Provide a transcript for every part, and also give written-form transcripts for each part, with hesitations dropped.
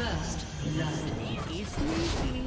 First blood is easy.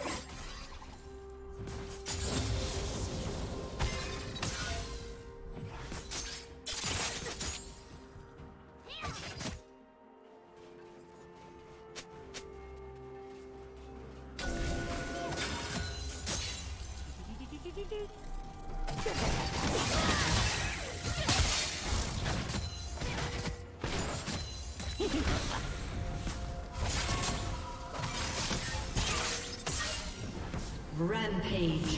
Rampage.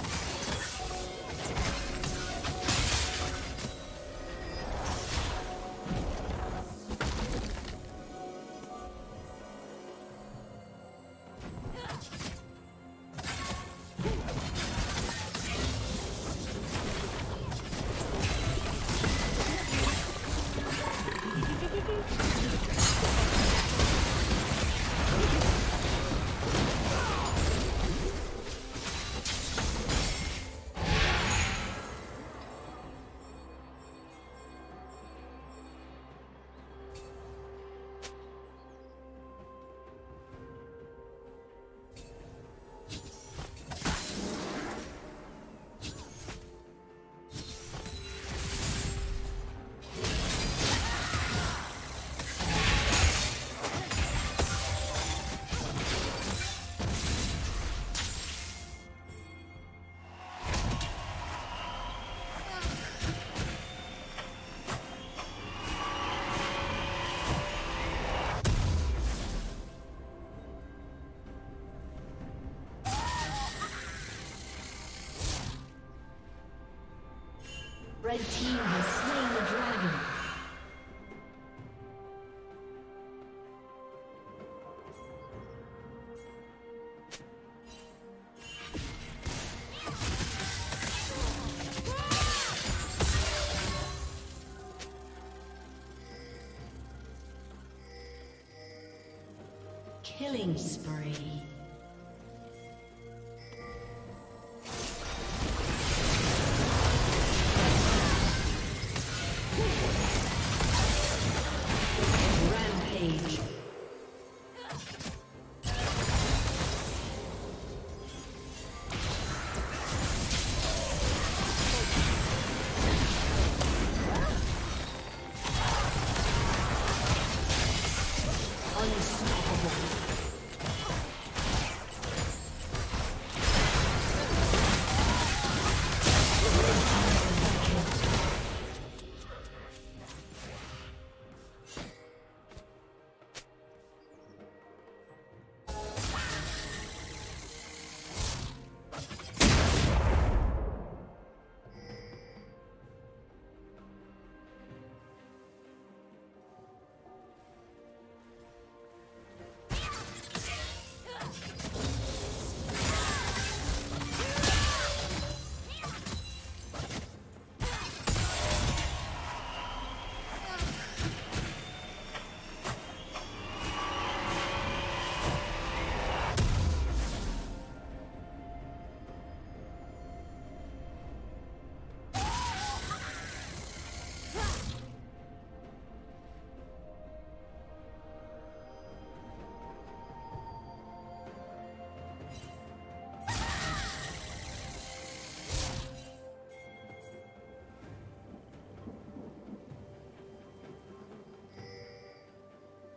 Red team has slain the dragon. Killing spree.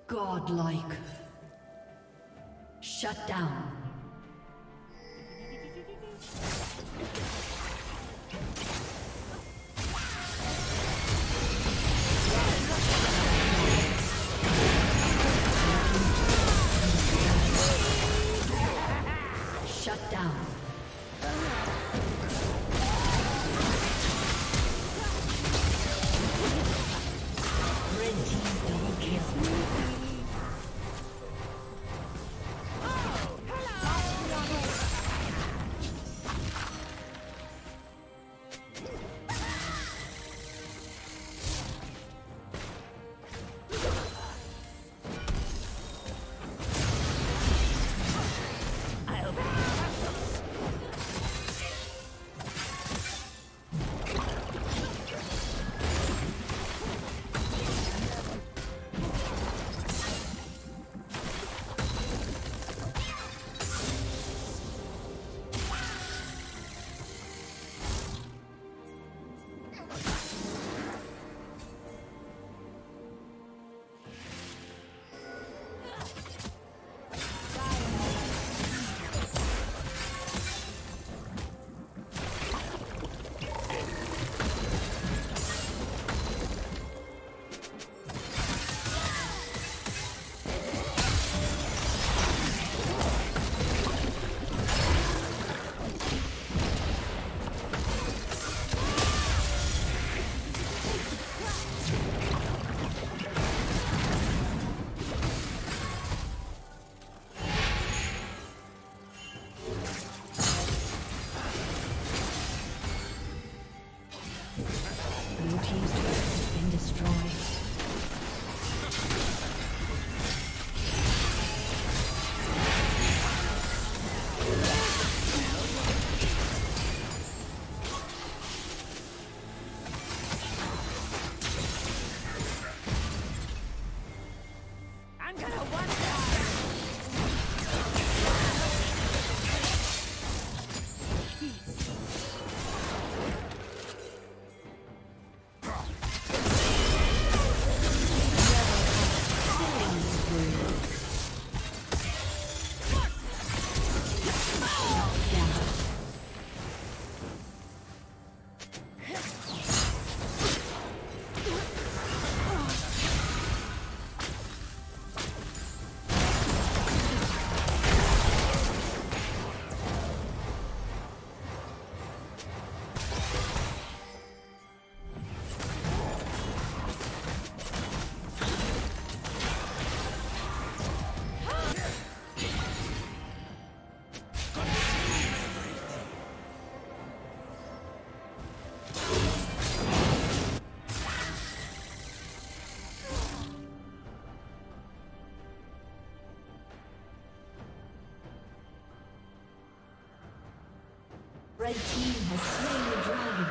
Godlike. Shut down. Shut down. Red team double kill. Red team has slain the dragon.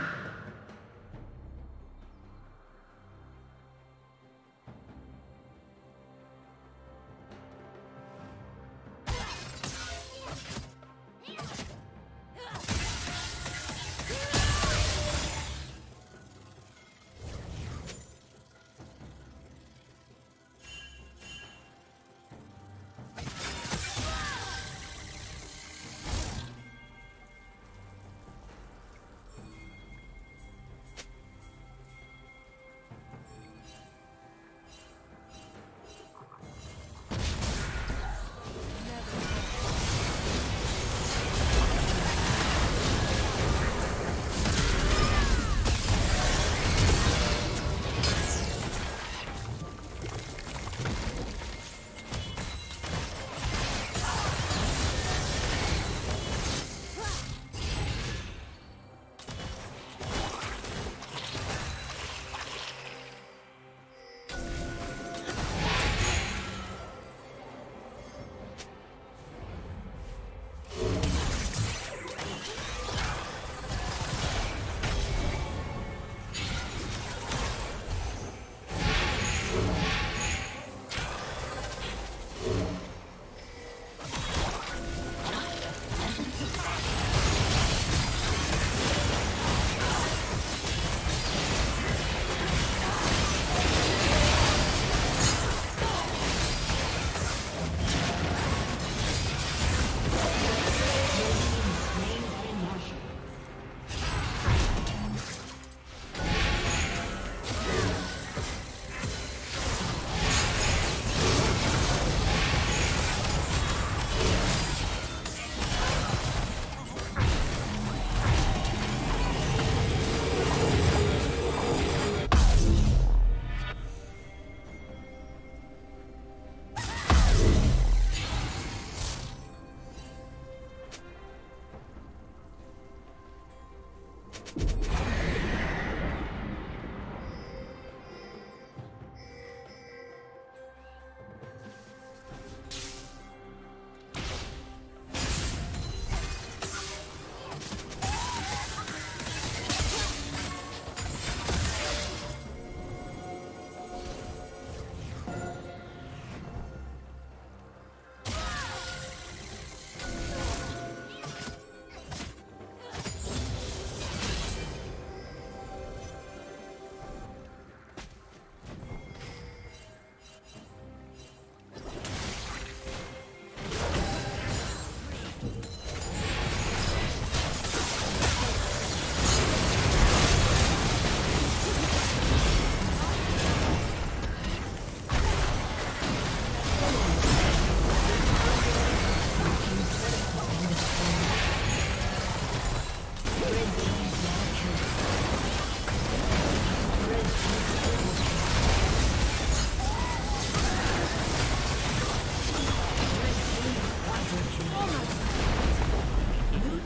Blue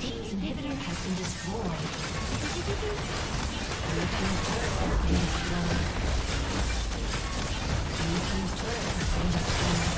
team's turret has been destroyed.